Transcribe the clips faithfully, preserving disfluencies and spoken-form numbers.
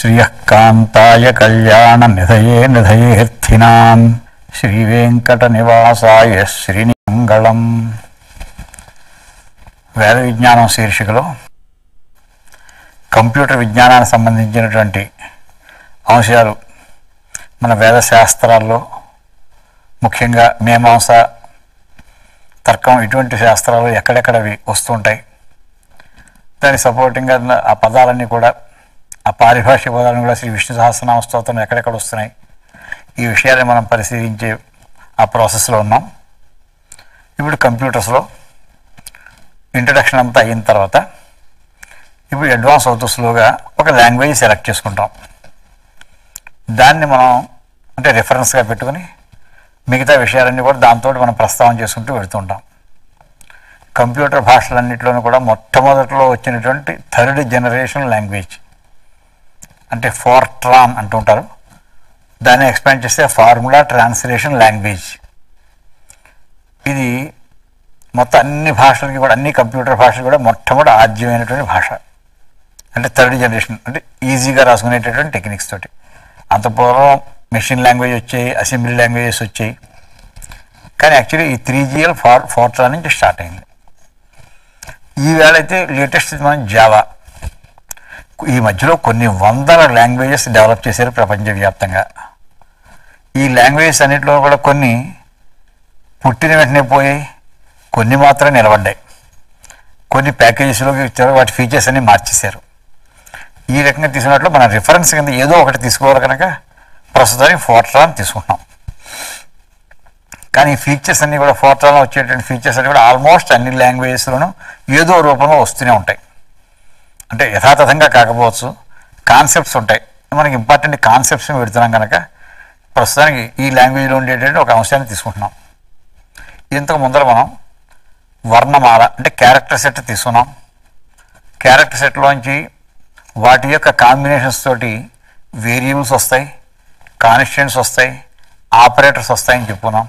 श्रियकांताय कल्याण निधये निधये हृद्धिनां श्री वेंकट निवासाय श्रीनिमंगलम वेद विज्ञान शीर्षिकलो कंप्यूटर विज्ञाना संबंधी अंशालु मन वेद शास्त्राల్లో ముఖ్యంగా మీమాంస తర్కం ఇటువంటి శాస్త్రాలు ఎక్కడెక్కడవి వస్తుంటాయి దాని సపోర్టింగ్ గా ఆ పదాలన్నీ కూడా ఆ పారిభాషిక పదాలను కూడా శ్రీ విష్ణు సహస్రనామ స్తోత్రం ఎక్కడెక్కడ వస్తున్నాయి ఈ విషయాన్ని మనం పరిశీలించే ఆ ప్రాసెస్ లో ఉన్నాం ఇప్పుడు కంప్యూటర్స్ లో ఇంట్రడక్షన్ అంతా అయిన తర్వాత ఇప్పుడు అడ్వాన్స్ అవుతూ స్లోగా ఒక లాంగ్వేజ్ సెలెక్ట్ చేసుకుంటాం దాన్ని మనం అంటే రిఫరెన్స్ గా పెట్టుకొని మిగతా విషయాలన్నీ కూడా దాంతో మనం ప్రస్తావన చేసుకుంటూ వెళ్తుంటాం కంప్యూటర్ భాషలన్నిటిలోనూ కూడా మొట్టమొదటిలో వచ్చినటువంటి థర్డ్ జనరేషన్ లాంగ్వేజ్ అంటే ఫోర్ట్రాన్ అంటుంటారు దాన్ని ఎక్స్పాండ్ చేస్తే ఫార్ములా ట్రాన్స్లేషన్ లాంగ్వేజ్ ఇది మొత్తం అన్ని భాషలకి కూడా అన్ని కంప్యూటర్ భాషలు కూడా మొట్టమొదటి ఆద్యమైనటువంటి భాష అంటే థర్డ్ జనరేషన్ అంటే ఈజీగా రాసుకునేటటువంటి టెక్నిక్స్ తోటి అంత పూర్వం మెషిన్ లాంగ్వేజ్ వచ్చాయి అసెంబ్లీ లాంగ్వేజెస్ వచ్చాయి కానీ యాక్చువల్లీ ఈ త్రీ జిఎల్ ఫార్ ఫోర్ట్రాన్ నుంచి స్టార్ట్ అయింది ఈవేళ అయితే లేటెస్ట్ మనం జావా ఈ మధ్యలో కొన్ని వందల లాంగ్వేజెస్ డెవలప్ చేశారు ప్రపంచవ్యాప్తంగా ఈ లాంగ్వేజెస్ అన్నింటిలో కూడా కొన్ని పుట్టిన వెంటనే పోయాయి కొన్ని మాత్రం నిలబడ్డాయి కొన్ని ప్యాకేజెస్లోకి ఇచ్చారు వాటి ఫీచర్స్ అన్నీ మార్చేశారు ఈ రకంగా తీసుకున్నట్లు మనం రిఫరెన్స్ కింద ఏదో ఒకటి తీసుకోవాలి కనుక ప్రస్తుతానికి ఫోర్ట్రాన్ తీసుకున్నాం కానీ ఫీచర్స్ అన్నీ కూడా ఫోర్ట్రాన్లో వచ్చేటువంటి ఫీచర్స్ అన్నీ కూడా ఆల్మోస్ట్ అన్ని లాంగ్వేజెస్లోనూ ఏదో రూపంలో వస్తూనే ఉంటాయి అంటే యథాతథంగా కాకపోవచ్చు కాన్సెప్ట్స్ ఉంటాయి మనకి ఇంపార్టెంట్ కాన్సెప్ట్స్ పెడుతున్నాం కనుక ప్రస్తుతానికి ఈ లాంగ్వేజ్లో ఉండేటువంటి ఒక అంశాన్ని తీసుకుంటున్నాం ఇంతకు ముందర మనం వర్ణమాల అంటే క్యారెక్టర్ సెట్ తీసుకున్నాం క్యారెక్టర్ సెట్లోంచి వాటి యొక్క కాంబినేషన్స్ తోటి వేరియబుల్స్ వస్తాయి కాన్స్టెంట్స్ వస్తాయి ఆపరేటర్స్ వస్తాయని చెప్పుకున్నాం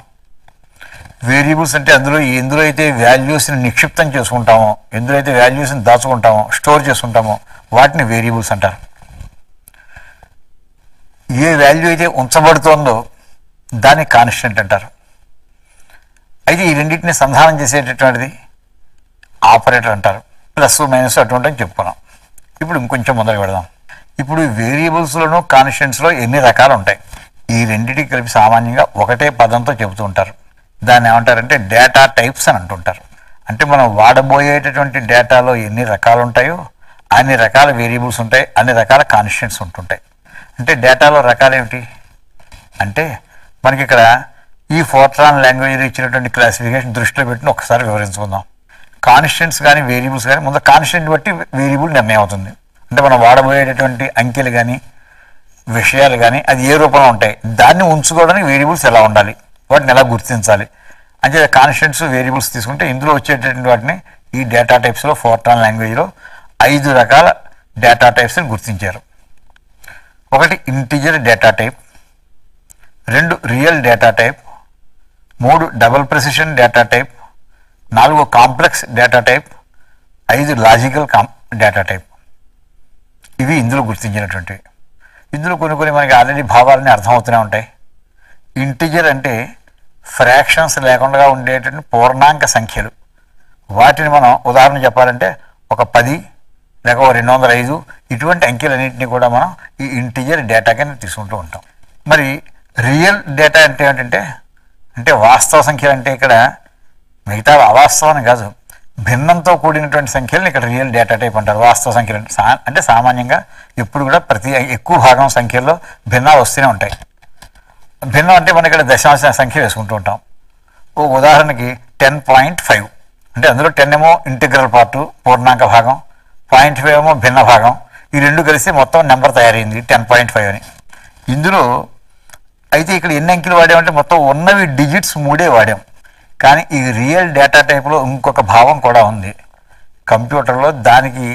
వేరియబుల్స్ అంటే అందులో ఎందులో అయితే వాల్యూస్ని నిక్షిప్తం చేసుకుంటామో ఎందులో అయితే వాల్యూస్ని దాచుకుంటామో స్టోర్ చేసుకుంటామో వాటిని వేరియబుల్స్ అంటారు ఏ వాల్యూ అయితే ఉంచబడుతుందో దాన్ని కాన్స్టెంట్ అంటారు అయితే ఈ రెండింటిని సంధానం చేసేటటువంటిది ఆపరేటర్ అంటారు ప్లస్ మైనస్ అటువంటివి చెప్పుకున్నాం ఇప్పుడు ఇంకొంచెం ముందర పెడదాం ఇప్పుడు వేరియబుల్స్లోనూ కాన్స్టెంట్స్లో ఎన్ని రకాలు ఉంటాయి ఈ రెండింటికి కలిపి సామాన్యంగా ఒకటే పదంతో చెబుతూ ఉంటారు దాన్ని ఏమంటారంటే డేటా టైప్స్ అని అంటుంటారు అంటే మనం వాడబోయేటటువంటి డేటాలో ఎన్ని రకాలు ఉంటాయో అన్ని రకాల వేరియబుల్స్ ఉంటాయి అన్ని రకాల కాన్స్టెంట్స్ ఉంటుంటాయి అంటే డేటాలో రకాలు ఏమిటి అంటే మనకి ఇక్కడ ఈ ఫోర్ట్రాన్ లాంగ్వేజ్లో ఇచ్చినటువంటి క్లాసిఫికేషన్ దృష్టిలో పెట్టిన ఒకసారి వివరించుకుందాం కాన్స్టెంట్స్ కానీ వేరియబుల్స్ కానీ ముందు కాన్స్టెంట్ బట్టి వేరియబుల్ నిర్ణయం అవుతుంది అంటే మనం వాడబోయేటటువంటి అంకెలు కానీ విషయాలు కానీ అది ఏ రూపంలో ఉంటాయి దాన్ని ఉంచుకోవడానికి వేరియబుల్స్ ఎలా ఉండాలి వాటిని ఎలా గుర్తించాలి అంటే కాన్స్టెంట్స్ వేరియబుల్స్ తీసుకుంటే ఇందులో వచ్చేటటువంటి వాటిని ఈ డేటా టైప్స్లో ఫోర్ట్రాన్ లాంగ్వేజ్లో ఐదు రకాల డేటా టైప్స్ని గుర్తించారు ఒకటి ఇంటీజర్ డేటా టైప్ రెండు రియల్ డేటా టైప్ మూడు డబల్ ప్రెసిషన్ డేటా టైప్ నాలుగు కాంప్లెక్స్ డేటా టైప్ ఐదు లాజికల్ కాం డేటా టైప్ ఇవి ఇందులో గుర్తించినటువంటివి ఇందులో కొన్ని కొన్ని మనకి ఆల్రెడీ భావాలని అర్థమవుతూనే ఉంటాయి ఇంటిజర్ అంటే ఫ్రాక్షన్స్ లేకుండా ఉండేటువంటి పూర్ణాంక సంఖ్యలు వాటిని మనం ఉదాహరణ చెప్పాలంటే ఒక పది లేక ఒక రెండు వందల ఐదు ఇటువంటి అంకెలన్నింటినీ కూడా మనం ఈ ఇంటిజర్ డేటా కింద తీసుకుంటూ ఉంటాం మరి రియల్ డేటా అంటే ఏంటంటే అంటే వాస్తవ సంఖ్యలు అంటే ఇక్కడ మిగతా అవాస్తవాన్ని కాదు భిన్నంతో కూడినటువంటి సంఖ్యలను ఇక్కడ రియల్ డేటా టైప్ అంటారు వాస్తవ సంఖ్యలు అంటే సామాన్యంగా ఎప్పుడు కూడా ప్రతి ఎక్కువ భాగం సంఖ్యల్లో భిన్నాలు వస్తూనే ఉంటాయి భిన్నం అంటే మనం ఇక్కడ దశాంశ సంఖ్య వేసుకుంటూ ఉంటాం ఓ ఉదాహరణకి టెన్ పాయింట్ ఫైవ్ అంటే అందులో టెన్ ఏమో ఇంటిగ్రల్ పార్టు పూర్ణాంక భాగం పాయింట్ ఫైవ్ ఏమో భిన్న భాగం ఈ రెండు కలిసి మొత్తం నెంబర్ తయారైంది టెన్ పాయింట్ ఫైవ్ అని ఇందులో అయితే ఇక్కడ ఎన్ని అంకెలు వాడామంటే మొత్తం ఉన్నవి డిజిట్స్ మూడే వాడాం కానీ ఈ రియల్ డేటా టైప్లో ఇంకొక భావం కూడా ఉంది కంప్యూటర్లో దానికి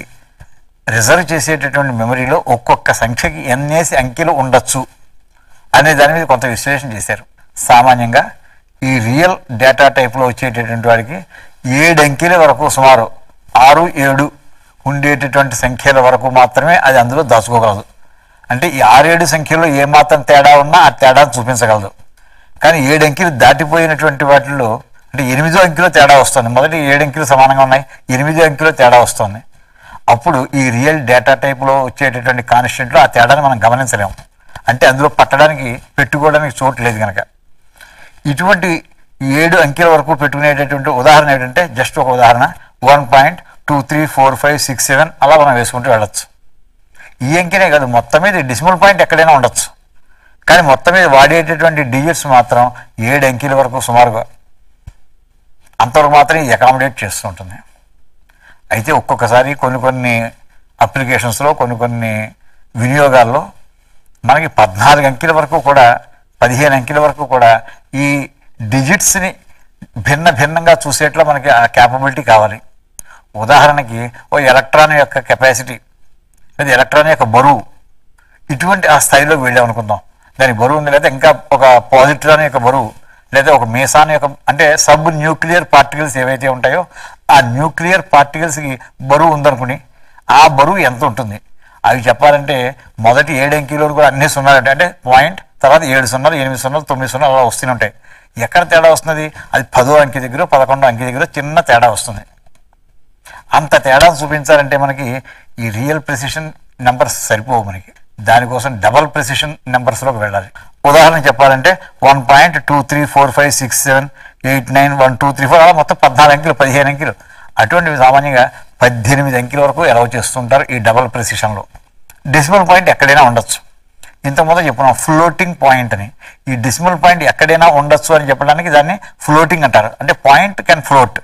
రిజర్వ్ చేసేటటువంటి మెమరీలో ఒక్కొక్క సంఖ్యకి ఎన్నేసి అంకెలు ఉండొచ్చు అనే దాని మీద కొంత విశ్లేషణ చేశారు సామాన్యంగా ఈ రియల్ డేటా టైప్లో వచ్చేటటువంటి వారికి ఏడు అంకెల వరకు సుమారు ఆరు ఏడు ఉండేటటువంటి సంఖ్యల వరకు మాత్రమే అది అందులో దాచుకోగలదు అంటే ఈ ఆరేడు సంఖ్యలో ఏ మాత్రం తేడా ఉన్నా ఆ తేడాను చూపించగలదు. కానీ ఏడు అంకెలు దాటిపోయినటువంటి వాటిల్లో అంటే ఎనిమిదో అంకెలో తేడా వస్తుంది. మొదటి ఏడు అంకెలు సమానంగా ఉన్నాయి, ఎనిమిదో అంకెలో తేడా వస్తుంది. అప్పుడు ఈ రియల్ డేటా టైప్లో వచ్చేటటువంటి కాన్స్టెంట్లో ఆ తేడాను మనం గమనించలేము. అంటే అందులో పట్టడానికి పెట్టుకోవడానికి చోటు లేదు కనుక ఇటువంటి ఏడు అంకెల వరకు పెట్టుకునేటటువంటి ఉదాహరణ ఏంటంటే జస్ట్ ఒక ఉదాహరణ one point two three four five six seven అలా మనం వేసుకుంటూ వెళ్ళచ్చు. ఈ అంకెనే కాదు, మొత్తం మీద డెసిమల్ పాయింట్ ఎక్కడైనా ఉండొచ్చు, కానీ మొత్తం మీద వాడేటటువంటి డిజిట్స్ మాత్రం ఏడు అంకెల వరకు సుమారుగా అంతవరకు మాత్రం అకామిడేట్ చేస్తుంటుంది. అయితే ఒక్కొక్కసారి కొన్ని కొన్ని అప్లికేషన్స్లో కొన్ని కొన్ని వినియోగాల్లో మనకి పద్నాలుగు అంకెల వరకు కూడా పదిహేను అంకెల వరకు కూడా ఈ డిజిట్స్ని భిన్న భిన్నంగా చూసేట్లో మనకి ఆ క్యాపబిలిటీ కావాలి. ఉదాహరణకి ఓ ఎలక్ట్రాన్ యొక్క కెపాసిటీ లేదా ఎలక్ట్రాన్ యొక్క బరువు ఇటువంటి ఆ స్థాయిలోకి వెళ్ళామనుకుందాం. దాని బరువు ఉంది, లేదా ఇంకా ఒక పాజిట్రాన్ యొక్క బరువు, లేదా ఒక మీసాన్ యొక్క అంటే సబ్ న్యూక్లియర్ పార్టికల్స్ ఏవైతే ఉంటాయో ఆ న్యూక్లియర్ పార్టికల్స్కి బరువు ఉందనుకుని ఆ బరువు ఎంత ఉంటుంది అవి చెప్పాలంటే మొదటి ఏడు అంకెలో కూడా అన్నీ సున్నాలంటే అంటే పాయింట్ తర్వాత ఏడు సున్నాలు ఎనిమిది సున్నాలు తొమ్మిది సున్నాలు అలా వస్తూనే ఉంటాయి. ఎక్కడ తేడా వస్తుంది? అది పదో అంకె దగ్గర పదకొండో అంకె దగ్గర చిన్న తేడా వస్తుంది. అంత తేడా చూపించాలంటే మనకి ఈ రియల్ ప్రెసిషన్ నెంబర్స్ సరిపోవు, మనకి దానికోసం డబల్ ప్రెసిషన్ నెంబర్స్లోకి వెళ్ళాలి. ఉదాహరణ చెప్పాలంటే one point two three four five six seven eight nine one two three four అలా మొత్తం పద్నాలుగు అంకెలు పదిహేను అంకెలు అటువంటివి సామాన్యంగా పద్దెనిమిది అంకెల వరకు అలౌ చేస్తుంటారు ఈ డబల్ ప్రెసిషన్లో. డెసిమల్ పాయింట్ ఎక్కడైనా ఉండొచ్చు. ఇంతకుముందు చెప్పిన ఫ్లోటింగ్ పాయింట్ అని, ఈ డెసిమల్ పాయింట్ ఎక్కడైనా ఉండొచ్చు అని చెప్పడానికి దాన్ని ఫ్లోటింగ్ అంటారు. అంటే పాయింట్ క్యాన్ ఫ్లోట్,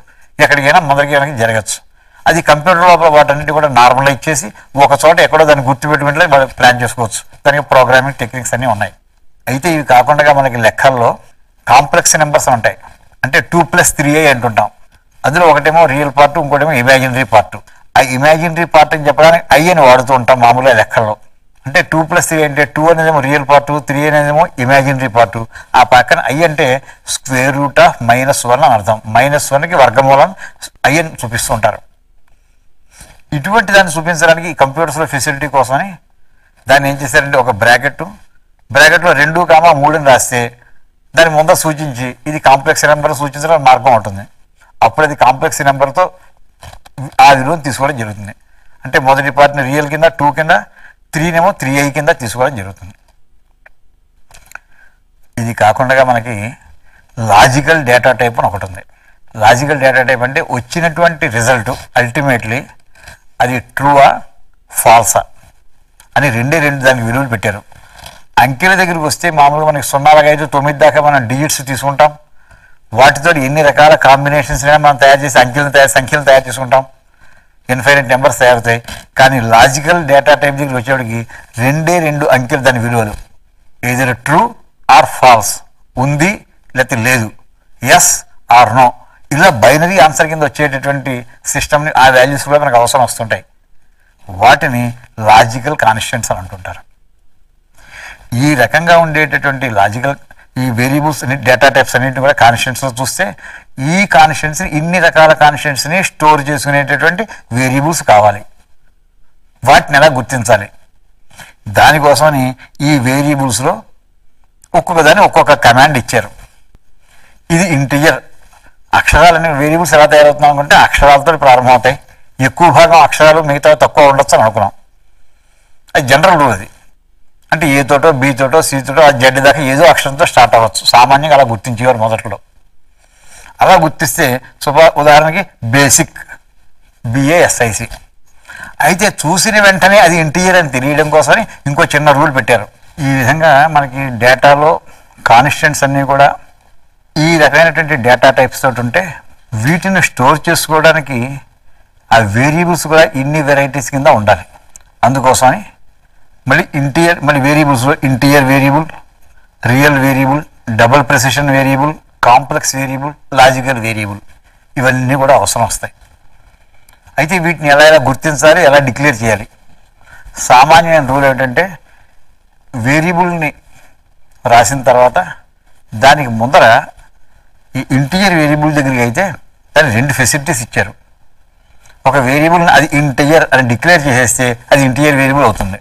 ఎక్కడికైనా ముందరికి జరగచ్చు. అది కంప్యూటర్ లోపల వాటన్నిటి కూడా నార్మలైజ్ చేసి ఒక చోట ఎక్కడో దాన్ని గుర్తుపెట్టుకుంటే వాళ్ళు ప్లాన్ చేసుకోవచ్చు. దానికి ప్రోగ్రామింగ్ టెక్నిక్స్ అన్నీ ఉన్నాయి. అయితే ఇవి కాకుండా మనకి లెక్కల్లో కాంప్లెక్స్ నెంబర్స్ ఉంటాయి. అంటే టూ ప్లస్ త్రీ ఏ అంటుంటాం. అందులో ఒకటేమో రియల్ పార్ట్, ఇంకోటేమో ఇమాజినరీ పార్ట్. ఆ ఇమాజినరీ పార్ట్ అని చెప్పడానికి ఐ అని వాడుతూ ఉంటాం మామూలుగా లెక్కల్లో. అంటే టూ ప్లస్ త్రీ అంటే టూ అనేదేమో రియల్ పార్టు, త్రీ అనేదేమో ఇమాజినరీ పార్టు. ఆ పక్కన ఐ అంటే square root of minus one అని అర్థం. మైనస్ వన్కి వర్గమూలం ఐ అని చూపిస్తూ ఉంటారు. ఇటువంటి దాన్ని చూపించడానికి కంప్యూటర్స్లో ఫెసిలిటీ కోసమని దాన్ని ఏం చేశారంటే ఒక బ్రాకెట్ బ్రాకెట్లో రెండు కామా మూడుని రాస్తే దాని ముందర సూచించి ఇది కాంప్లెక్స్ నెంబర్ సూచించడానికి మార్గం ఉంటుంది. అప్పుడు అది కాంప్లెక్స్ నెంబర్తో ఆ విలువను తీసుకోవడం జరుగుతుంది. అంటే మొదటి పార్ట్ని రియల్ కింద, టూ కింద, త్రీనేమో త్రీ ఐ కింద తీసుకోవడం జరుగుతుంది. ఇది కాకుండా మనకి లాజికల్ డేటా టైప్ అని ఒకటి ఉంది. లాజికల్ డేటా టైప్ అంటే వచ్చినటువంటి రిజల్ట్ అల్టిమేట్లీ అది ట్రూవా ఫాల్సా అని రెండే రెండు దానికి విలువలు పెట్టారు. అంకెల దగ్గరికి వస్తే మామూలుగా మనకి సున్నాలుగా అయితే తొమ్మిది దాకా మనం డిజిట్స్ తీసుకుంటాం. వాటితో ఎన్ని రకాల కాంబినేషన్స్ మనం తయారు చేసి అంకెలను తయారు సంఖ్యలను తయారు చేసుకుంటాం, ఇన్ఫైనైట్ నెంబర్స్ తయారవుతాయి. కానీ లాజికల్ డేటా టైప్ దగ్గరికి వచ్చేవాడికి రెండే రెండు అంకెలు దాని విలువలు, ఏదైనా ట్రూ ఆర్ ఫాల్స్, ఉంది లేకపోతే లేదు, ఎస్ ఆర్ నో, ఇలా బైనరీ ఆన్సర్ కింద వచ్చేటటువంటి సిస్టమ్ని ఆ వాల్యూస్ కూడా మనకు అవసరం వస్తుంటాయి. వాటిని లాజికల్ కాన్స్టెంట్స్ అని అంటుంటారు. ఈ రకంగా ఉండేటటువంటి లాజికల్ ఈ వేరియబుల్స్ అన్ని డేటా టైప్స్ అన్నింటిని కూడా కాన్స్టెంట్స్లో చూస్తే ఈ కాన్స్టెంట్స్ని ఇన్ని రకాల కాన్స్టెంట్స్ని స్టోర్ చేసుకునేటటువంటి వేరియబుల్స్ కావాలి. వాటిని ఎలా గుర్తించాలి? దానికోసమని ఈ వేరియబుల్స్లో ఒక్కొక్క దాన్ని ఒక్కొక్క కమాండ్ ఇచ్చారు. ఇది ఇంటీజర్ అక్షరాలని వేరియబుల్స్ ఎలా తయారవుతున్నాం అనుకుంటే అక్షరాలతో ప్రారంభమవుతాయి. ఎక్కువ భాగం అక్షరాలు, మిగతా తక్కువ ఉండొచ్చు అని అనుకున్నాం. అది జనరల్ రూల్. అది అంటే ఏ తోటో బీ తోటో సి తోటో ఆ జెడ్ దాకా ఏదో అక్షరంతో స్టార్ట్ అవ్వచ్చు. సామాన్యంగా అలా గుర్తించేవారు మొదట్లో. అలా గుర్తిస్తే సుభా ఉదాహరణకి basic B A S I C. అయితే చూసిన వెంటనే అది ఇంటీజర్ అని తెలియడం కోసమని ఇంకో చిన్న రూల్ పెట్టారు. ఈ విధంగా మనకి డేటాలో కాన్స్టెంట్స్ అన్నీ కూడా ఈ రకమైనటువంటి డేటా టైప్స్ తోటి ఉంటే వీటిని స్టోర్ చేసుకోవడానికి ఆ వేరియబుల్స్ కూడా ఇన్ని వెరైటీస్ కింద ఉండాలి. అందుకోసమని మళ్ళీ ఇంటీరియర్ మళ్ళీ వేరియబుల్స్లో interior variable, real variable, double precision variable, complex variable, logical variable ఇవన్నీ కూడా అవసరం వస్తాయి. అయితే వీటిని ఎలా ఎలా గుర్తించాలి, ఎలా డిక్లేర్ చేయాలి? సామాన్యమైన రూల్ ఏంటంటే వేరియబుల్ని రాసిన తర్వాత దానికి ముందర ఈ ఇంటీజర్ వేరియబుల్ దగ్గరికి అయితే దానికి రెండు ఫెసిలిటీస్ ఇచ్చారు. ఒక వేరియబుల్ని అది ఇంటీజర్ అని డిక్లేర్ చేసేస్తే అది ఇంటీజర్ వేరియబుల్ అవుతుంది.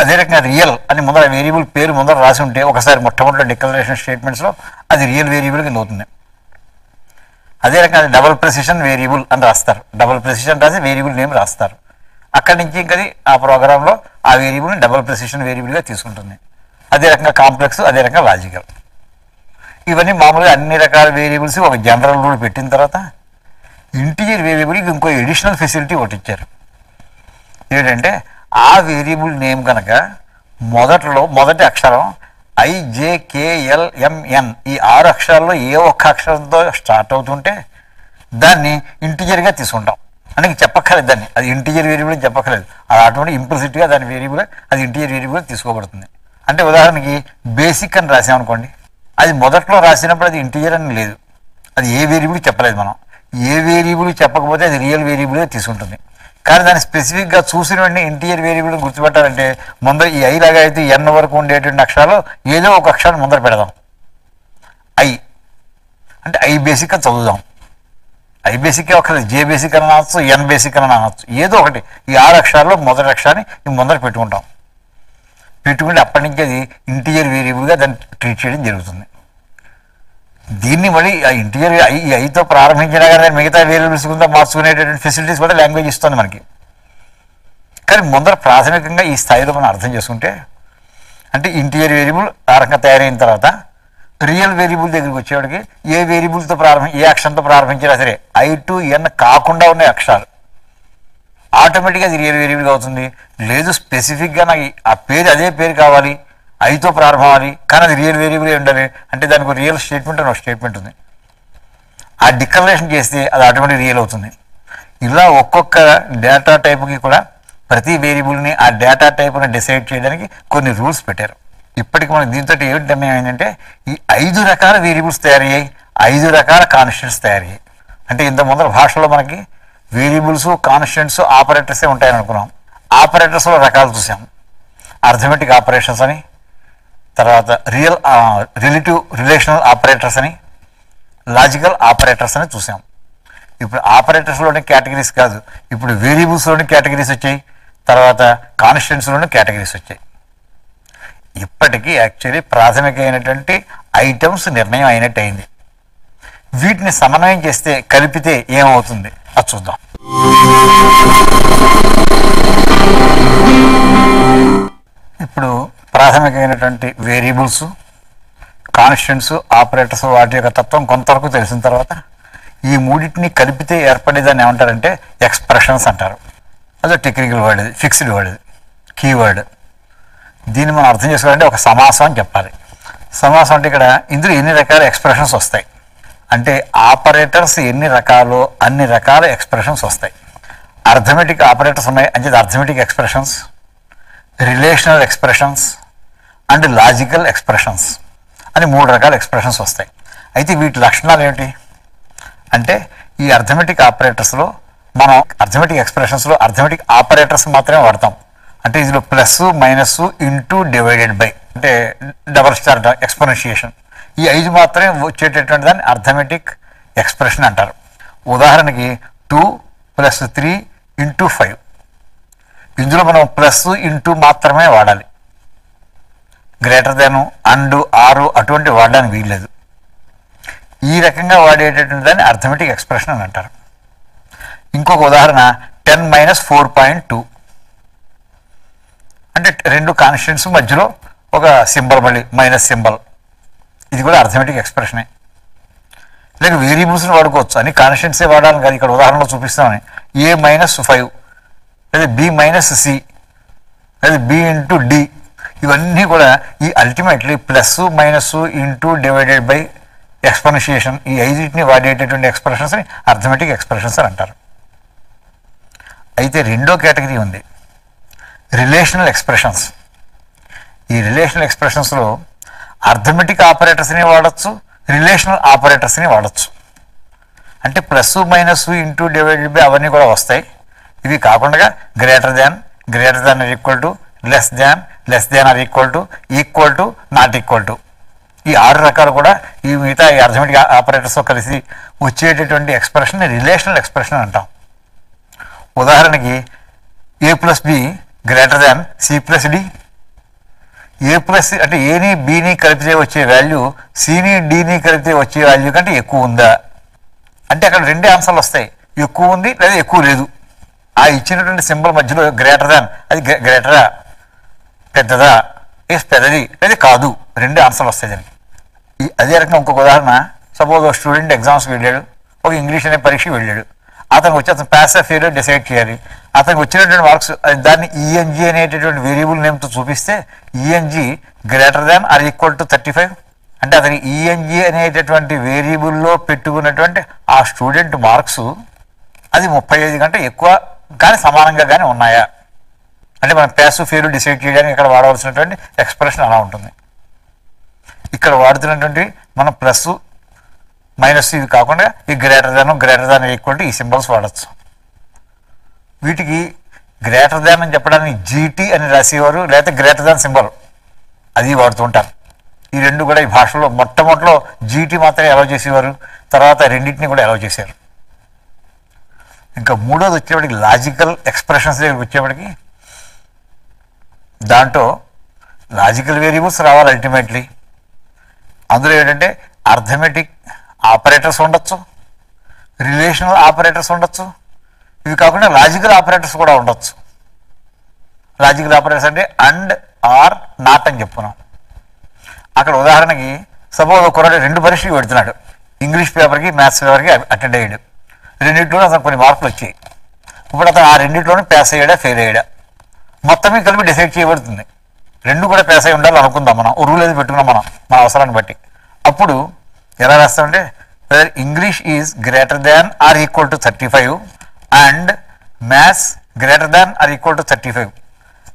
అదే రకంగా రియల్ అని ముందర వేరియబుల్ పేరు ముందర రాసి ఉంటే ఒకసారి మొట్టమొదటి డిక్లరేషన్ స్టేట్మెంట్స్లో అది రియల్ వేరియబుల్ కింద అవుతుంది. అదే రకంగా డబల్ ప్రెసిషన్ వేరియబుల్ అని రాస్తారు, డబల్ ప్రెసిషన్ రాసి వేరియబుల్ నేమ్ రాస్తారు. అక్కడి నుంచి ఇంకా ఆ ప్రోగ్రాంలో ఆ వేరియబుల్ని డబల్ ప్రెసిషన్ వేరియబుల్గా తీసుకుంటుంది. అదే రకంగా కాంప్లెక్స్, అదే రకంగా లాజికల్. ఇవన్నీ మామూలుగా అన్ని రకాల వేరియబుల్స్ ఒక జనరల్ రూల్ పెట్టిన తర్వాత ఇంటీజర్ వేరియబుల్కి ఇంకో ఎడిషనల్ ఫెసిలిటీ ఒకటి ఇచ్చారు. ఏంటంటే ఆ వేరియబుల్ నేమ్ కనుక మొదట్లో మొదటి అక్షరం I J K L M ఎన్ ఈ ఆరు అక్షరాల్లో ఏ ఒక్క అక్షరంతో స్టార్ట్ అవుతుంటే దాన్ని ఇంటీజర్గా తీసుకుంటాం. అంటే చెప్పక్కర్లేదు, దాన్ని అది ఇంటీజర్ వేరియబుల్ అని చెప్పక్కర్లేదు. అది ఆటోమేటిక్ ఇంప్లిసిట్గా దాని వేరియబుల్ అది ఇంటీజర్ వేరియబుల్ తీసుకోబడుతుంది. అంటే ఉదాహరణకి బేసిక్ అని రాసామనుకోండి, అది మొదట్లో రాసినప్పుడు అది ఇంటీజర్ అని లేదు, అది ఏ వేరియబుల్ చెప్పలేదు. మనం ఏ వేరియబుల్ చెప్పకపోతే అది రియల్ వేరియబుల్గా తీసుకుంటుంది. కానీ దాన్ని స్పెసిఫిక్గా చూసిన వెంటనే ఇంటీజర్ వేరియబుల్ గుర్తుపెట్టాలంటే ముందర ఈ ఐ లాగా అయితే ఎన్ వరకు ఉండేటువంటి అక్షరాలు ఏదో ఒక అక్షరాన్ని ముందర పెడదాం. ఐ అంటే ఐ బేసిక్గా చదువుదాం. ఐ బేసిక్ ఒకటి, జే బేసిక్ అని అనవచ్చు, ఎన్ బేసిక్ అని అనవచ్చు, ఏదో ఒకటి ఈ ఆరు అక్షరాల్లో మొదటి అక్షరాన్ని ఈ ముందర పెట్టుకుంటాం. పెట్టుకుంటే అప్పటి నుంచి అది ఇంటీజర్ వేరియబుల్గా దాన్ని ట్రీట్ చేయడం జరుగుతుంది. దీన్ని మళ్ళీ ఆ ఇంటీజర్ ఐ ఈ ఐతో ప్రారంభించినా కానీ మిగతా వేరియబుల్స్ కూడా మార్చుకునేటటువంటి ఫెసిలిటీస్ కూడా లాంగ్వేజ్ ఇస్తుంది మనకి. కానీ ముందర ప్రాథమికంగా ఈ స్థాయిలో మనం అర్థం చేసుకుంటే, అంటే ఇంటీజర్ వేరియబుల్ ఆ రకంగా తయారైన తర్వాత రియల్ వేరియబుల్ దగ్గరికి వచ్చేవాడికి ఏ వేరియబుల్తో ప్రారంభం ఏ అక్షరంతో ప్రారంభించినా సరే ఐ టు ఎన్ కాకుండా ఉన్న అక్షరాలు ఆటోమేటిక్గా అది రియల్ వేరియబుల్ అవుతుంది. లేదు స్పెసిఫిక్గా నాకు ఆ పేరు అదే పేరు కావాలి, ఐతో ప్రారంభం అవ్వాలి, కానీ అది రియల్ వేరియబుల్ ఉండాలి అంటే దానికి రియల్ స్టేట్మెంట్ అని ఒక స్టేట్మెంట్ ఉంది. ఆ డిక్లరేషన్ చేస్తే అది ఆటోమేటిక్ రియల్ అవుతుంది. ఇలా ఒక్కొక్క డేటా టైప్కి కూడా ప్రతి వేరియబుల్ని ఆ డేటా టైప్ని డిసైడ్ చేయడానికి కొన్ని రూల్స్ పెట్టారు. ఇప్పటికి మనం దీంతో ఏమిటి నిర్ణయం ఏంటంటే ఈ ఐదు రకాల వేరియబుల్స్ తయారయ్యాయి, ఐదు రకాల కాన్స్టెంట్స్ తయారయ్యాయి. అంటే ఇంత ముందర భాషలో మనకి వేరియబుల్స్ కాన్స్టెంట్స్ ఆపరేటర్సే ఉంటాయని అనుకున్నాం. ఆపరేటర్స్లో రకాలు చూసాం, అర్థమెటిక్ ఆపరేషన్స్ అని, తర్వాత రియల్ రిలేటివ్ రిలేషనల్ ఆపరేటర్స్ అని, లాజికల్ ఆపరేటర్స్ అని చూసాం. ఇప్పుడు ఆపరేటర్స్లోని కేటగిరీస్ కాదు, ఇప్పుడు వేరియబుల్స్లోని కేటగిరీస్ వచ్చాయి, తర్వాత కాన్స్టెంట్స్లోని కేటగిరీస్ వచ్చాయి. ఇప్పటికీ యాక్చువల్లీ ప్రాథమికమైనటువంటి ఐటమ్స్ నిర్ణయం అయినట్టు అయింది. వీటిని సమన్వయం చేస్తే కలిపితే ఏమవుతుంది అది చూద్దాం. ఇప్పుడు ప్రాథమికమైనటువంటి వేరియబుల్స్ కాన్స్టెంట్స్ ఆపరేటర్స్ వాటి యొక్క తత్వం కొంతవరకు తెలిసిన తర్వాత ఈ మూడింటిని కలిపితే ఏర్పడేదాన్ని ఏమంటారంటే ఎక్స్ప్రెషన్స్ అంటారు. అదే టెక్నికల్ వర్డ్, ఇది ఫిక్స్డ్ వర్డ్, కీవర్డ్. దీన్ని మనం అర్థం చేసుకోవాలంటే ఒక సమాసం అని చెప్పాలి. సమాసం అంటే ఇక్కడ ఇందులో ఎన్ని రకాల ఎక్స్ప్రెషన్స్ వస్తాయి అంటే ఆపరేటర్స్ ఎన్ని రకాలు అన్ని రకాల ఎక్స్ప్రెషన్స్ వస్తాయి. అర్థమెటిక్ ఆపరేటర్స్ ఉన్నాయి అంటే arithmetic expressions, relational expressions and logical expressions అని మూడు రకాల ఎక్స్ప్రెషన్స్ వస్తాయి. అయితే వీటి లక్షణాలు ఏమిటి అంటే ఈ అర్థమెటిక్ ఆపరేటర్స్లో మనం అర్థమెటిక్ ఎక్స్ప్రెషన్స్లో అర్థమెటిక్ ఆపరేటర్స్ మాత్రమే వాడతాం. అంటే ఇందులో plus minus into divided by అంటే డబల్ స్టార్ ఎక్స్పోనెన్షియేషన్ ఈ ఐదు మాత్రమే వచ్చేటటువంటి దాన్ని అర్థమెటిక్ ఎక్స్ప్రెషన్ అంటారు. ఉదాహరణకి two plus three into five ఇందులో మనం ప్లస్ ఇంటూ మాత్రమే వాడాలి, గ్రేటర్ దాను అండ్ ఆరు అటువంటి వాడడానికి వీల్లేదు. ఈ రకంగా వాడేటటువంటి దాన్ని అర్థమెటిక్ ఎక్స్ప్రెషన్ అని అంటారు. ఇంకొక ఉదాహరణ ten minus four point two అంటే రెండు కాన్స్టెంట్స్ మధ్యలో ఒక సింబల్ మళ్ళీ మైనస్ సింబల్, ఇది కూడా అర్థమెటిక్ ఎక్స్ప్రెషనే. లేక వేరియబుల్స్ని వాడుకోవచ్చు, అని కాన్స్టెంట్సే వాడాలని కాదు. ఇక్కడ ఉదాహరణలో చూపిస్తామని ఏ మైనస్ ఫైవ్ లేదా బి మైనస్ సి లేదా బి ఇంటూ డి ఇవన్నీ కూడా ఈ ultimately plus minus into divided by exponentiation ఈ ఐదుని వాడేటటువంటి ఎక్స్ప్రెషన్స్ని అర్థమెటిక్ ఎక్స్ప్రెషన్స్ అని అంటారు. అయితే రెండో కేటగిరీ ఉంది రిలేషనల్ ఎక్స్ప్రెషన్స్. ఈ రిలేషనల్ ఎక్స్ప్రెషన్స్లో అర్థమెటిక్ ఆపరేటర్స్ని వాడచ్చు, రిలేషనల్ ఆపరేటర్స్ని వాడచ్చు. అంటే plus minus into divided by అవన్నీ కూడా వస్తాయి. ఇవి కాకుండా greater than, greater than or equal to, less than, less than or equal to, equal to, not equal to ఈ ఆరు రకాలు కూడా ఈ మిగతా ఈ అర్థమెటిక్ ఆపరేటర్స్తో కలిసి వచ్చేటటువంటి ఎక్స్ప్రెషన్ రిలేషనల్ ఎక్స్ప్రెషన్ అంటాం. ఉదాహరణకి A plus B greater than C plus D A plus at A ni B ni కలిపితే వచ్చే value C ni D ni కలిపితే వచ్చే వాల్యూ కంటే ఎక్కువ ఉందా అంటే అక్కడ రెండు ఆన్సర్లు వస్తాయి, ఎక్కువ ఉంది లేదా ఎక్కువ లేదు. ఆ ఇచ్చినటువంటి సింబల్ మధ్యలో గ్రేటర్ దాన్, అది గ్రేటరా పెద్దదా ఎస్ పెద్దది లేదా కాదు, రెండు ఆన్సర్లు వస్తాయి దానికి. అదే రకంగా ఇంకొక ఉదాహరణ, సపోజ్ ఒక స్టూడెంట్ ఎగ్జామ్స్కి వెళ్ళాడు, ఒక ఇంగ్లీష్ అనే పరీక్షకి వెళ్ళాడు, అతనికి వచ్చి అతను ప్యాస్ ఆఫ్ ఫెయిల్ డిసైడ్ చేయాలి. అతనికి వచ్చినటువంటి మార్క్స్ దాన్ని ఈఎన్జీ అనేటటువంటి వేరియబుల్ నేమ్తో చూపిస్తే ENG greater than or equal to thirty five అంటే అతని ఈఎన్జీ అనేటటువంటి వేరియబుల్లో పెట్టుకున్నటువంటి ఆ స్టూడెంట్ మార్క్స్ అది ముప్పై ఐదు కంటే ఎక్కువ కానీ సమానంగా కానీ ఉన్నాయా అంటే మనం ప్యాస్ ఫెయిల్ డిసైడ్ చేయడానికి ఇక్కడ వాడవలసినటువంటి ఎక్స్ప్రెషన్ అలా ఉంటుంది. ఇక్కడ వాడుతున్నటువంటి మనం ప్లస్ మైనస్ ఇవి కాకుండా ఈ greater than greater than equal to ఈ సింబల్స్ వాడచ్చు. వీటికి గ్రేటర్ దాన్ అని చెప్పడానికి జీటీ అని రాసేవారు, లేకపోతే గ్రేటర్ దాన్ సింబల్ అది వాడుతూ ఉంటారు. ఈ రెండు కూడా ఈ భాషలో మొట్టమొదటిలో జీటీ మాత్రమే అలౌ చేసేవారు, తర్వాత రెండింటిని కూడా అలౌ చేశారు. ఇంకా మూడోది వచ్చేప్పటికి లాజికల్ ఎక్స్ప్రెషన్స్ దగ్గరికి వచ్చేప్పటికి దాంట్లో లాజికల్ వేరియబుల్స్ రావాలి అల్టిమేట్లీ. అందులో ఏంటంటే అర్థమెటిక్ ఆపరేటర్స్ ఉండొచ్చు, రిలేషనల్ ఆపరేటర్స్ ఉండొచ్చు, ఇవి కాకుండా లాజికల్ ఆపరేటర్స్ కూడా ఉండొచ్చు. లాజికల్ ఆపరేటర్స్ అంటే అండ్ ఆర్ నాట్ అని చెప్పుకున్నాం. అక్కడ ఉదాహరణకి సపోజ్ ఒక రెండు పరీక్షలు పెడుతున్నాడు, ఇంగ్లీష్ పేపర్కి మ్యాథ్స్ పేపర్కి అటెండ్ అయ్యాడు, రెండింటిలోనే అతను కొన్ని మార్కులు వచ్చాయి. ఇప్పుడు అతను ఆ రెండింటిలోనే ప్యాస్ అయ్యాడా ఫెయిల్ అయ్యాడా మొత్తం కలిపి డిసైడ్ చేయబడుతుంది. రెండు కూడా ప్యాస్ అయ్యి ఉండాలని అనుకుందాం మనం, రూల్ ఏది పెట్టుకున్నాం మనం మన అవసరాన్ని బట్టి. అప్పుడు ఎలా రాస్తామంటే whether English is greater than or equal to thirty five and maths greater than or equal to thirty five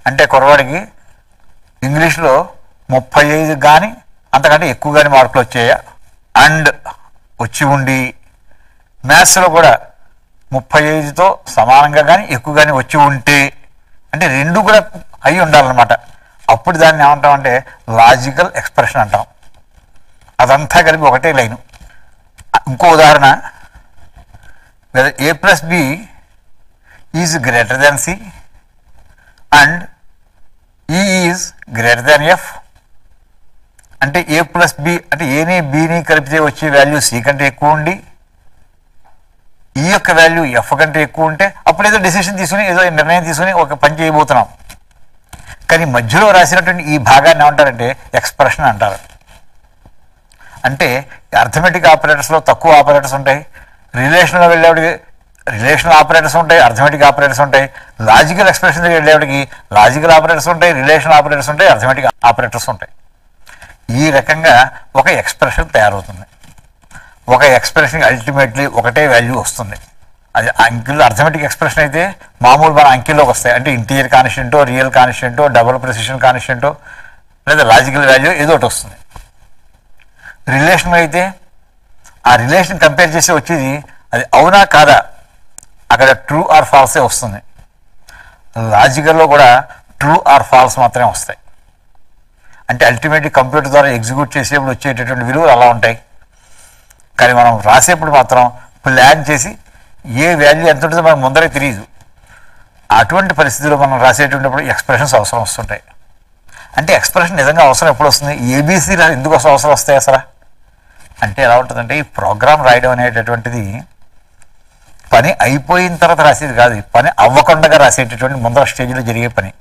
అంటే కుర్రవాడికి ఇంగ్లీష్లో ముప్పై ఐదు కానీ అంతకంటే ఎక్కువ కానీ మార్కులు వచ్చాయా అండ్ వచ్చి ఉండి మ్యాథ్స్లో కూడా ముప్పై ఐదుతో సమానంగా కానీ ఎక్కువ కానీ వచ్చి ఉంటే అంటే రెండు కూడా అయి ఉండాలన్నమాట. అప్పుడు దాన్ని ఏమంటామంటే లాజికల్ ఎక్స్ప్రెషన్ అంటాం. అదంతా కలిపి ఒకటే లైను. ఇంకో ఉదాహరణ, whether A plus B is greater than C and E is greater than F అంటే ఏ ప్లస్ బి అంటే ఏని బిని కలిపితే వచ్చే వాల్యూ సి కంటే ఎక్కువ ఉండి ఈ యొక్క వాల్యూ ఎఫ్ కంటే ఎక్కువ ఉంటే అప్పుడు ఏదో డెసిషన్ తీసుకుని ఏదో నిర్ణయం తీసుకుని ఒక పని చేయబోతున్నాం. కానీ మధ్యలో రాసినటువంటి ఈ భాగాన్ని ఏమంటారంటే ఎక్స్ప్రెషన్ అంటారు. అంటే అర్థమెటిక్ ఆపరేటర్స్లో తక్కువ ఆపరేటర్స్ ఉంటాయి, రిలేషన్లో వెళ్ళేవాడికి రిలేషనల్ ఆపరేటర్స్ ఉంటాయి, అర్థమెటిక్ ఆపరేటర్స్ ఉంటాయి. లాజికల్ ఎక్స్ప్రెషన్ వెళ్ళేవాడికి లాజికల్ ఆపరేటర్స్ ఉంటాయి, రిలేషనల్ ఆపరేటర్స్ ఉంటాయి, అర్థమెటిక్ ఆపరేటర్స్ ఉంటాయి. ఈ రకంగా ఒక ఎక్స్ప్రెషన్ తయారవుతుంది. ఒక ఎక్స్ప్రెషన్కి అల్టిమేట్లీ ఒకటే వాల్యూ వస్తుంది. అది అంకిల్ అర్థమెటిక్ ఎక్స్ప్రెషన్ అయితే మామూలు మన అంకిల్లోకి వస్తాయి అంటే ఇంటీరియర్ కాన్స్టెంటో రియల్ కాన్స్టెంటో డబుల్ ప్రెసిషన్ కాన్స్టెంటో లేదా లాజికల్ వాల్యూ ఏదో ఒకటి వస్తుంది. రిలేషన్ అయితే ఆ రిలేషన్ కంపేర్ చేసి వచ్చేది అది అవునా కాదా అక్కడ ట్రూ ఆర్ ఫాల్సే వస్తుంది. లాజికల్లో కూడా ట్రూ ఆర్ ఫాల్స్ మాత్రమే వస్తాయి. అంటే అల్టిమేట్లీ కంప్యూటర్ ద్వారా ఎగ్జిక్యూట్ చేసేప్పుడు వచ్చేటటువంటి విలువలు అలా ఉంటాయి. కానీ మనం రాసేప్పుడు మాత్రం ప్లాన్ చేసి ఏ వాల్యూ ఎంత ఉంటుందో మనకు ముందరే తెలియదు. అటువంటి పరిస్థితుల్లో మనం రాసేటప్పుడు ఎక్స్ప్రెషన్స్ అవసరం వస్తుంటాయి. అంటే ఎక్స్ప్రెషన్ నిజంగా అవసరం ఎప్పుడు వస్తుంది, ఏబీసీ ఎందుకోసం అవసరం వస్తాయి అసలు అంటే ఎలా ఉంటుందంటే ఈ ప్రోగ్రామ్ రాయడం అనేటటువంటిది పని అయిపోయిన తర్వాత రాసేది కాదు, పని అవ్వకుండా రాసేటటువంటి ముందర స్టేజ్లో జరిగే పని.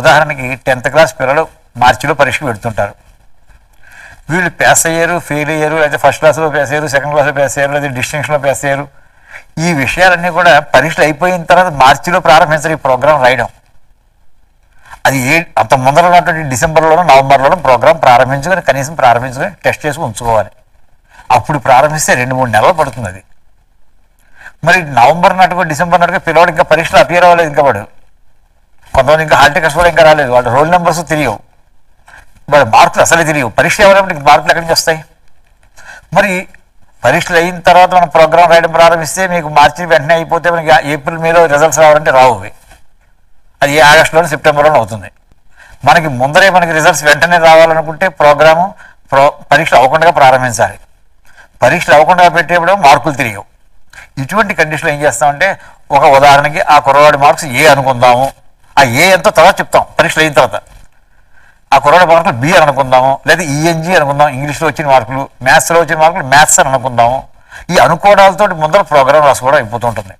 ఉదాహరణకి టెన్త్ క్లాస్ పిల్లలు మార్చిలో పరీక్ష పెడుతుంటారు. వీళ్ళు ప్యాస్ అయ్యారు ఫెయిల్ అయ్యారు లేదా ఫస్ట్ క్లాస్లో ప్యాస్ అయ్యారు సెకండ్ క్లాస్లో ప్యాస్ అయ్యారు లేదా డిస్టింక్షన్లో ప్యాస్ అయ్యారు, ఈ విషయాలన్నీ కూడా పరీక్షలు అయిపోయిన తర్వాత మార్చిలో ప్రారంభించారు ఈ ప్రోగ్రామ్ రాయడం. అది ఏ అంత ముందర ఉన్నటువంటి డిసెంబర్లోనూ నవంబర్లోనూ ప్రోగ్రామ్ ప్రారంభించుకొని కనీసం ప్రారంభించుకొని టెస్ట్ చేసి ఉంచుకోవాలి. అప్పుడు ప్రారంభిస్తే రెండు మూడు నెలలు పడుతుంది అది. మరి నవంబర్ నాటుగా డిసెంబర్ నాటుగా పిల్లవాడు ఇంకా పరీక్షలు అపియర్ అవ్వలేదు, ఇంకా వాడు కొంతమంది ఇంకా హాల్ టికెట్స్ కూడా ఇంకా రాలేదు, వాళ్ళ రోల్ నెంబర్స్ తెలియవు, మరి మార్కులు అసలే తెలియవు, పరీక్షలు ఎవరైనా మార్కులు ఎక్కడి నుంచి వస్తాయి. మరి పరీక్షలు అయిన తర్వాత మనం ప్రోగ్రామ్ రాయడం ప్రారంభిస్తే మీకు మార్చి వెంటనే అయిపోతే మనకి ఏప్రిల్ మేలో రిజల్ట్స్ రావాలంటే రావు, అది ఏ ఆగస్టులోనూ సెప్టెంబర్లోనూ అవుతుంది. మనకి ముందరే మనకి రిజల్ట్స్ వెంటనే రావాలనుకుంటే ప్రోగ్రాము ప్రో పరీక్షలు అవ్వకుండా ప్రారంభించాలి. పరీక్షలు అవ్వకుండా పెట్టేప్పుడు మార్కులు తెలియవు. ఇటువంటి కండిషన్లో ఏం చేస్తామంటే ఒక ఉదాహరణకి ఆ కుర్రవాడి మార్క్స్ ఏ అనుకుందాము, ఆ ఏ ఎంతో తర్వాత చెప్తాం పరీక్షలు అయిన తర్వాత. A corona bottle beer on a condom, let the E N G and English Roach in Marklu, Master Roach in Marklu, Master on a condom. Yanuko also the mother program was what I put on to me.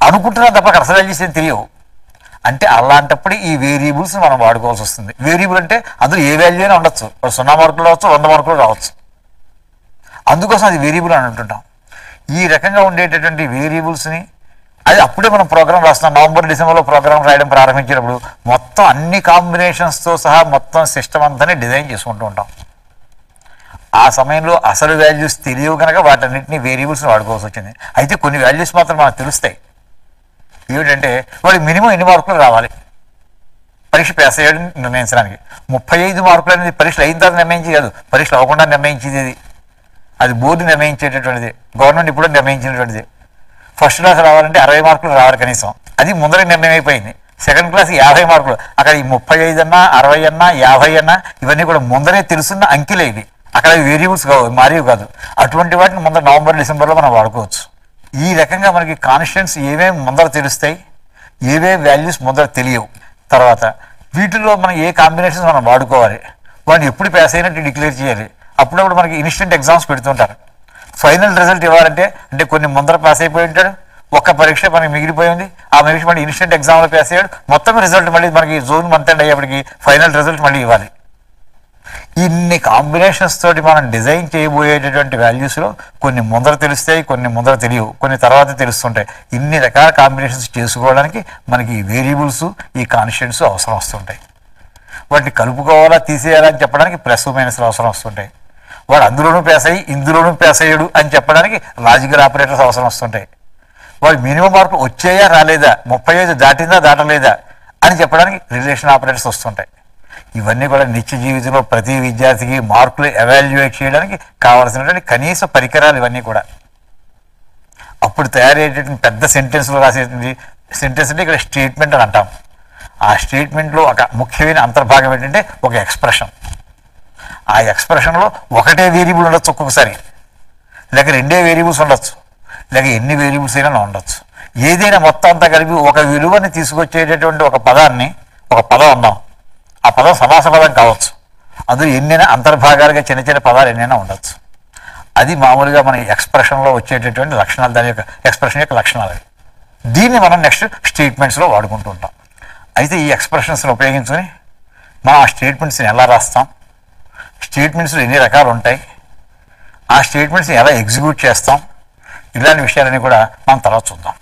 Anukutra the Pacasagis in Trio until Alanta pretty variables in one of our goals. Variable and other evaluation on the Sona Markle also on the Markle routes. Andukas are the variable on the town. Ye recommended twenty variables. I put on a program last November, December program, right and parameter. Motta, combinations to Saha Motta system and then design just one don't. As a man, Asari values, Tilio can go at any variables or goes. I think only values Mathama till stay. You didn't, well, minimum in work with Ravali. Parish Passade remains running. Mupai the work and the Parish Lainter Namanji, Parish Lagona Namanji, as both in the main chair twenty, government put in the main chair twenty. First class are the array mark. I think Mundra in second class, Yahai mark. Akari Mupayana, Arayana, Yahayana, even you go to Mundra Tilsuna, Uncle Lady. Akari variables go, Mario Gadu. At twenty one, Munda, November, December, one of our goods. Ye recognize constants, Yeve, Mundra Tilstay, Yeve values Mundra Tilio, Taravata. We do a combinations on a board cover. When you put a passionate to declare Jerry, upload instant exams. Final result evarante ante konni mundra pass ayipoyi untadu okka pariksha maniki migilipoyindi aa migilishi mani instant exam lo pass ayadu mottham result malli maniki zone month end ayyapadiki final result malli ivvali inni combinations tho manam design cheyaboyetatuvanti values lo konni mundra telustayi konni mundra teliyu konni tarvata telustuntayi inni rakala combinations chesukovalaniki maniki ee variables ee constants avasaram vastuntayi vaatini kalupukovala teeseyala ani cheppadaniki plus minus avasaram vastuntayi. What Andurunu Pasay, Indurunu Pasaydu, and Japanaki, logical operators also on Sunday. While minimum mark Uchea Raleda, Mopaya, Datina, Dataleda, and Japanaki, relation operators of Sunday. Even Nicola Nichiji, Prati Vijay, Markle, evaluate Chilanki, covers and Canis of Pericara, even Nicola. Upper theoretic and pet the sentence sentence statement on top. A statement low, Mukhivin, Anthropagam, okay, expression. I expression lo okate variable undach okkokari like rendu variables undach like enni variables aina undach edaina motta anta kalipi oka viluvani teesukocheyatatuvanti oka padanni oka padam annam aa padam samasa padam kavach adu ennaina antarbhagaluga chinna chinna padalu ennaina undach adi maamuluga mana expression lo vachetatuvanti lakshanalu dani oka expression yokka lakshanalu deenni mana next statements lo vaadukuntu untam aithe ee expressions ni upayoginchuni maa statements ni ela rastam statements in any record, our statements in any execute chest on Ilan Vishal and Nicola Mantarasunda.